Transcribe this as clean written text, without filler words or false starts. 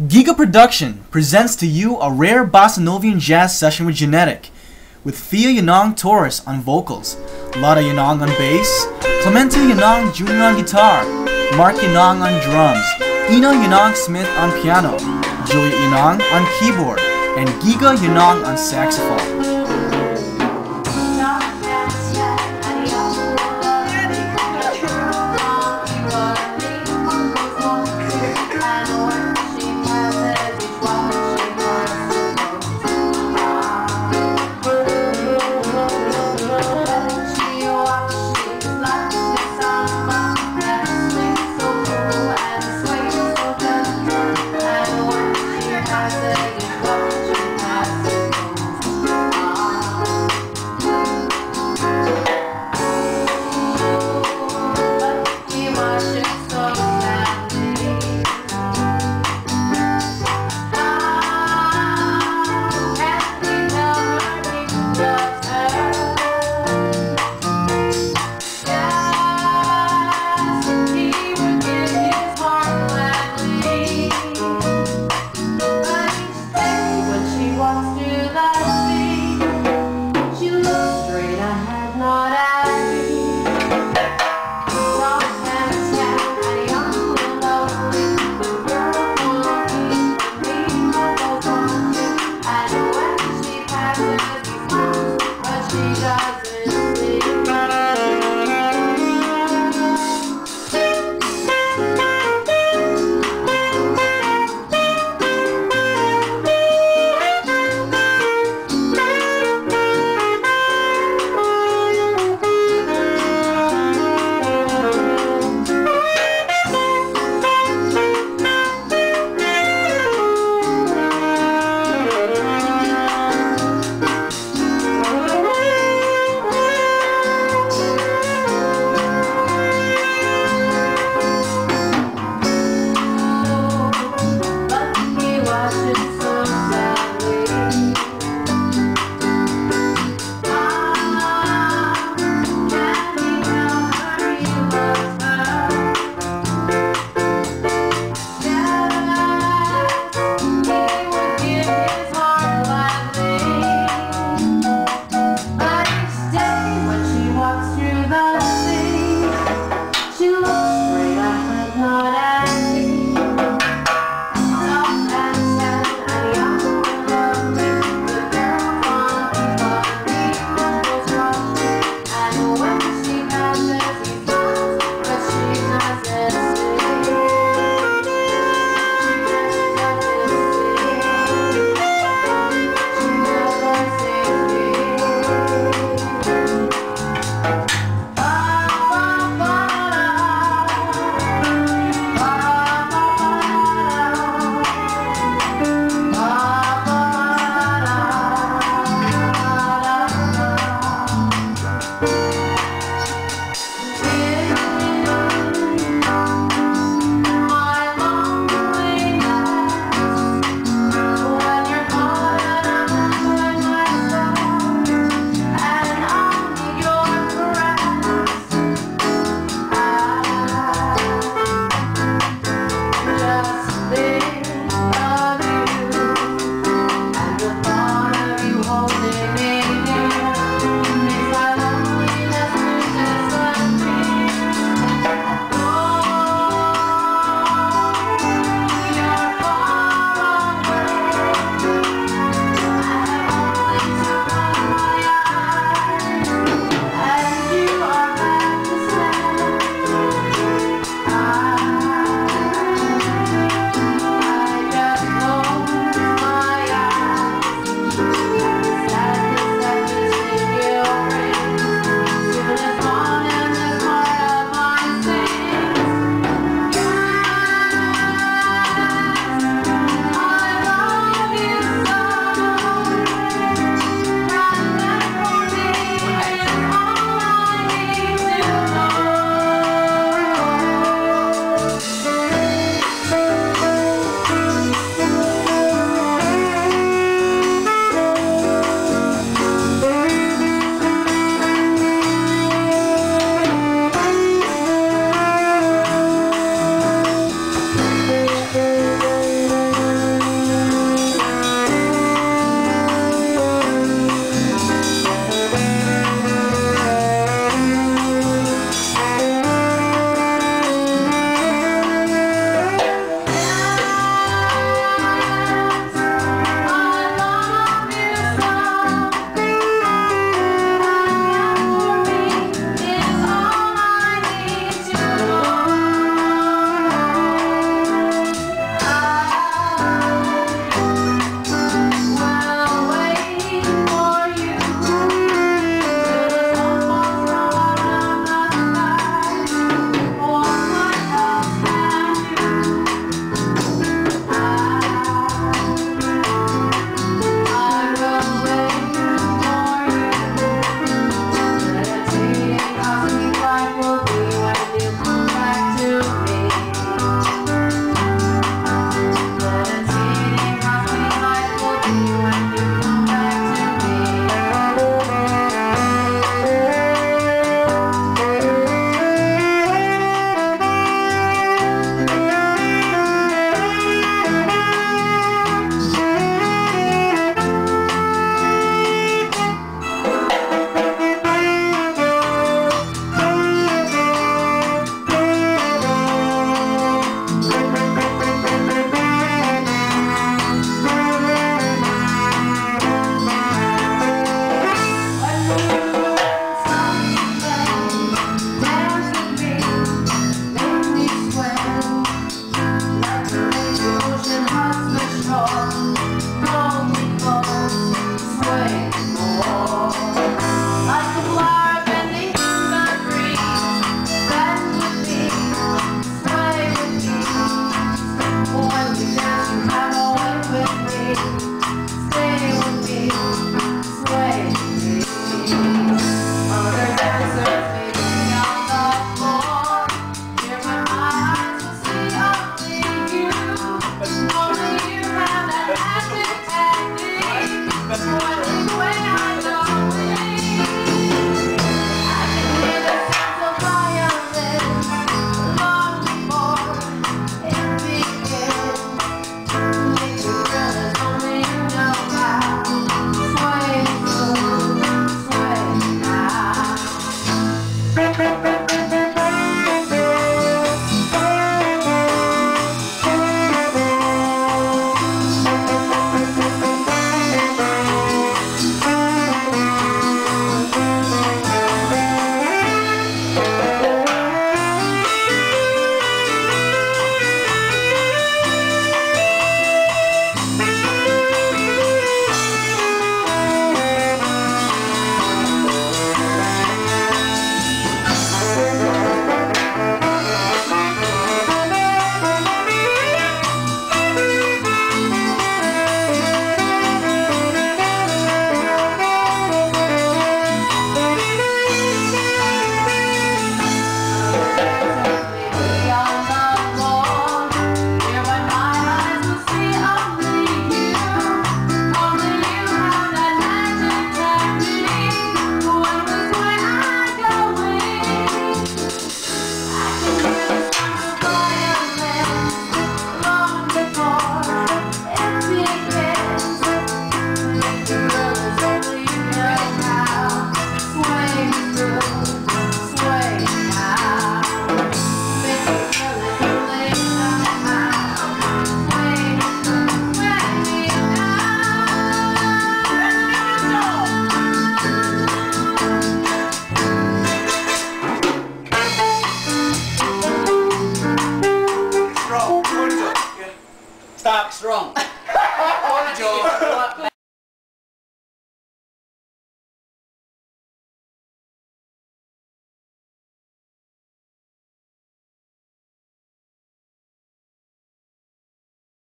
Giga Production presents to you a rare bossanovian jazz session with Genetic, with Fia Yanong Torres on vocals, Lotta Yanong on bass, Clemente Yanong Jr. on guitar, Mark Yanong on drums, Ina Yanong Smith on piano, Juliet Yanong on keyboard, and Giga Yanong on saxophone. Stop strong. Joke.